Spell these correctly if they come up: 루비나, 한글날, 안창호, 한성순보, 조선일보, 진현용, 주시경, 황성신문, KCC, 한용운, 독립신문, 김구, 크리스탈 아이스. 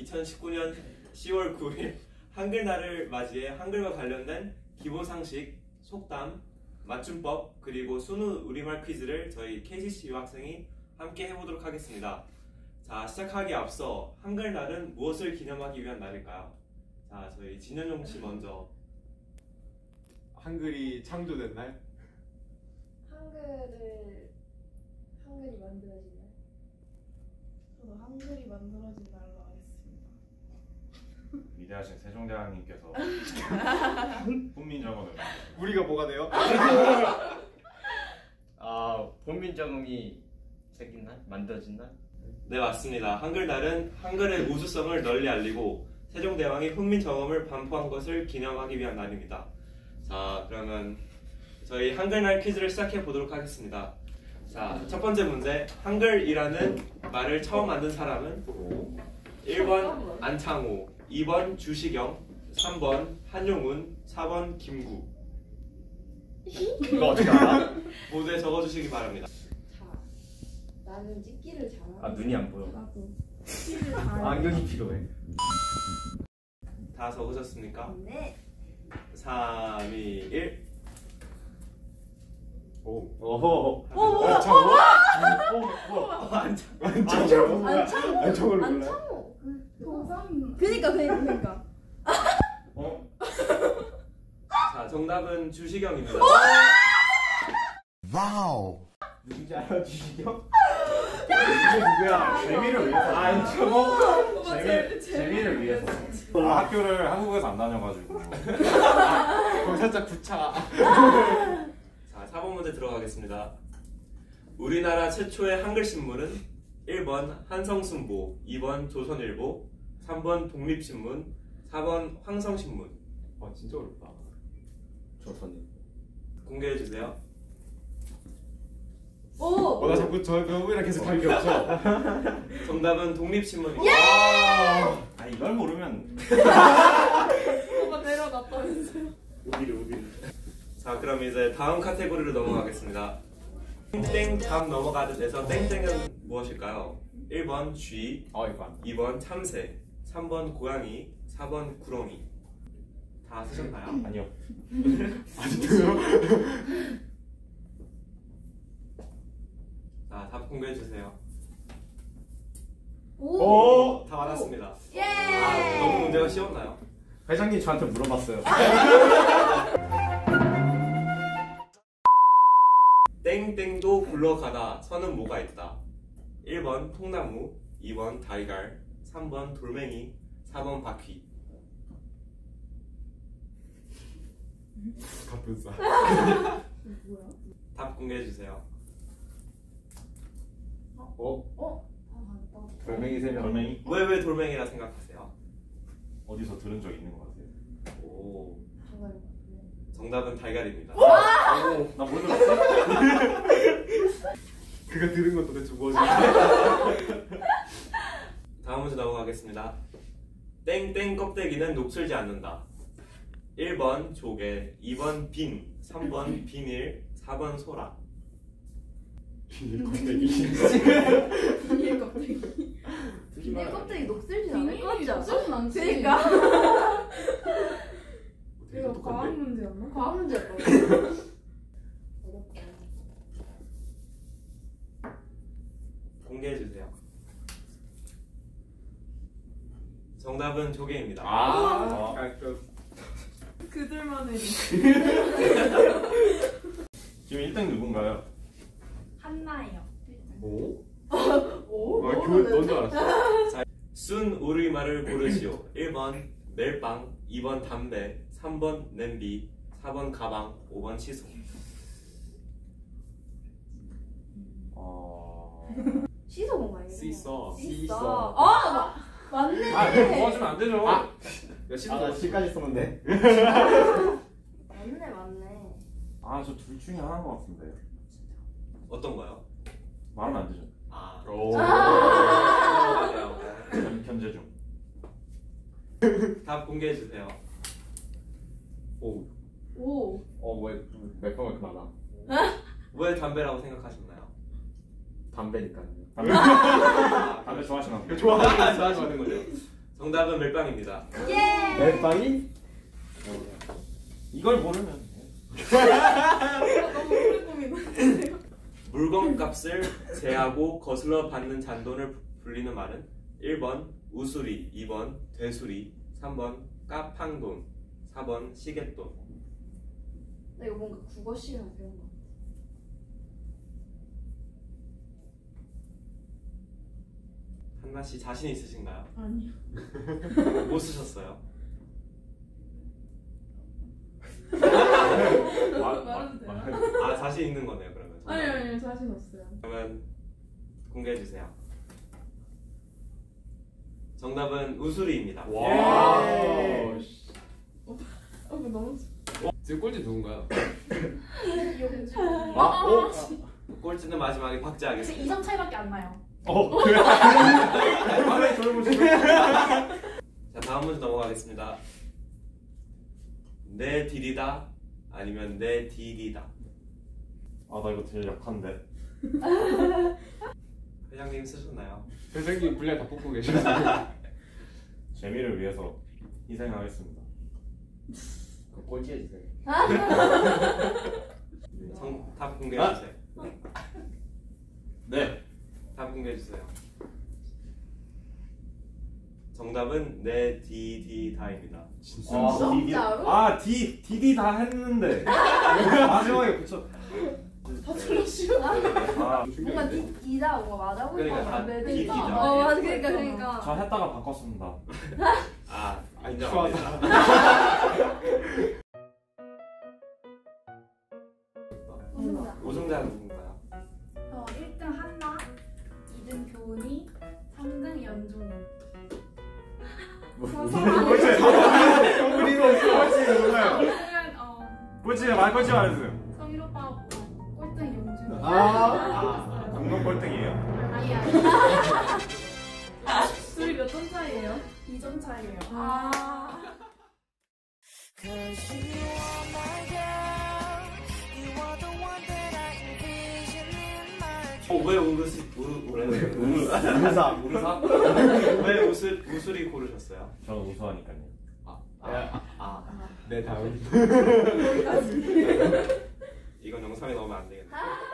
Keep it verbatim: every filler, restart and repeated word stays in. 이천십구 년 시월 구일 한글날을 맞이해 한글과 관련된 기본상식, 속담, 맞춤법, 그리고 수능 우리말 퀴즈를 저희 케이씨씨 유학생이 함께 해보도록 하겠습니다. 자, 시작하기에 앞서 한글날은 무엇을 기념하기 위한 날일까요? 자, 저희 진현용 씨 먼저. 한글이 창조된 날? 한글을... 한글이 만들어진 날? 저도 한글이 만들어진 날로 하겠습니다. 위대하신 세종대왕님께서 훈민정음을 만들었어요. 우리가 뭐가 돼요? 아, 훈민정음이 생긴 날? 만들어진 날? 네, 맞습니다. 한글날은 한글의 우수성을 널리 알리고 세종대왕이 훈민정음을 반포한 것을 기념하기 위한 날입니다. 자, 그러면 저희 한글날 퀴즈를 시작해 보도록 하겠습니다. 자, 첫 번째 문제. 한글이라는 말을 처음 만든 사람은? 일 번 안창호, 이 번 주시경, 삼 번 한용운, 사 번 김구. 이거 어떻게 알아? 모두에 적어주시기 바랍니다. 자, 나는 찍기를 잘하고. 아, 눈이 안 보여. 나도 찍기를 잘하고. 안경이 필요해. 다 적으셨습니까? 네. 삼, 이, 일. 오. 오호. 오, 오, 안창호? 오, 오, 오, 오. 안창호. 안창호. 안창호. 안창호를 몰라. 안창호. 동상. 그니까, 그니까, 그니까. 어? 자, 정답은 주시경입니다. 와우. 누군지 알아, 주시경? 이게 누구야? 재미를 위해서. 안창호. 재미, 재미를 위해서. 아, 학교를 한국에서 안 다녀가지고. 거기 살짝 구차. 사 번 문제 들어가겠습니다. 우리나라 최초의 한글신문은? 일 번 한성순보, 이 번 조선일보, 삼 번 독립신문, 사 번 황성신문. 아, 진짜 어렵다. 조선일보. 공개해주세요. 오! 어, 나 자꾸 저 배우이랑 계속 관계 없죠? 정답은 독립신문입니다. 예! 아, 이걸 모르면... 오빠 내려놨다면서요? 오기를 오기를. 자, 그럼 이제 다음 카테고리로 넘어가겠습니다. 땡땡 다음 넘어가듯 해서 땡땡은 무엇일까요? 일 번 쥐, 이 번 참새, 삼 번 고양이, 사 번 구렁이. 다 쓰셨나요? 아니요. 아직도요? 자, 답 공개해주세요. 오! 다 맞았습니다. 예! 아, 너무 문제가 쉬웠나요? 회장님 저한테 물어봤어요. 땡땡도 굴러가다 서는 뭐가 있다. 일 번 통나무, 이 번 달걀, 삼 번 돌멩이, 사 번 바퀴. 갑분싸. 답 공개해주세요. 어? 어? 돌멩이 세 명. 돌멩이? 왜, 왜 돌멩이라 생각하세요? 어디서 들은 적 있는 것 같아요. 오. 정답은 달걀입니다. 오! 나 모르는 거 같아? 그가 들은 건 도대체 무엇인지. 다음 문제 넘어가겠습니다. 땡땡 껍데기는 녹슬지 않는다. 일 번 조개, 이 번 빈, 삼 번 비닐, 사 번 소라. 비닐 껍데기. 비닐 껍데기. 비닐 껍데기 녹슬지 않을 것 같지 않아? 그러니까. 이거 과학 문제였나? 과학 문제였다. 어렵다. 공개해주세요. 정답은 조개입니다. 아, 그들만의. 지금 일 등 누군가요? 한나예요. 오? 오? 아, 그거 뭔지 알았어. 자, 순 우리말을 고르시오. 일 번 멜빵, 이 번 담배, 삼 번 냄비, 사 번 가방, 오 번 시소. 어... 시소 뭔가요? 시소. 시소. 아! 맞네! 아, 이거 도와주면 안 되죠? 아, 나 시까지 썼는데. 맞네, 맞네. 아, 저 둘 중에 하나인 것 같은데. 어떤 거요? 말하면 안 되죠. 아. 오. 맞아요. 견제 중. 답 공개해주세요. 오. 오. 어, 왜 멜빵이 이렇게 많아? 왜 담배라고 생각하셨나요? 담배니까요. 담배. 아, 담배 좋아하시나? 좋아하시는 거죠. 정답은 멜빵입니다. 예! 멜빵이? 이걸 모르면 너무 오랫동안 물건값을 제하고 거슬러 받는 잔돈을 불리는 말은 일 번 우수리, 이 번 되수리, 삼 번 까판돈, 사 번 시곗돈. 나 이거 뭔가 국어 시간 배운 거 같아. 한나씨 자신 있으신가요? 아니요. 못 쓰셨어요? 와, 말해도 돼요? 아, 자신 있는 거네요 그러면. 정말. 아니요 아니요 자신 없어요. 그러면 공개해주세요. 정답은 우수리입니다. 와. 오빠 오빠 너무. 지금 꼴찌 누군가요? 용주. 아, 어? 꼴찌는 마지막에 박제하겠습니다. 이 점 차이밖에 안 나요. 어? 그래? 빨리 돌려보시죠. 자, 다음 문제 넘어가겠습니다. 내 디디다 아니면 내 디디다. 아, 나 이거 되게 약한데. 회장님 쓰셨나요? 회장님 분량 다 뽑고 계시네요. 재미를 위해서 희생하겠습니다. 꼴찌 해주세요. 답 공개해주세요. 네, 답 공개해주세요. 정답은 내 디디다입니다. 진짜? 아, 진짜로? 아, 디, 디디다 했는데 마지막에 붙여. 다 틀렸어요? 아, 뭔가 디디다 뭔가 맞아 보니까 다 디디다. 어, 맞아, 그러니까 그러니까. 저 했다가 바꿨습니다. 아, 인정합니다. 오승자는 누군가요? 어, 일 등 한나, 이 등 교훈이, 삼 등 연종이. 꼴찌 말 꼴찌 말해주세요. 성일 오빠 꼴등 용준. 아, 공동 꼴등이에요? 아니야. 둘이 몇 점 차이예요? 이 점 차이예요. 아. 어, 왜 우르스, 우르, 우르사, 우르사? 왜 우수, 우수리 고르셨어요? 저는 우수하니까요. 아, 아, 아. 네, 다음. 이건 영상에 넣으면 안 되겠네.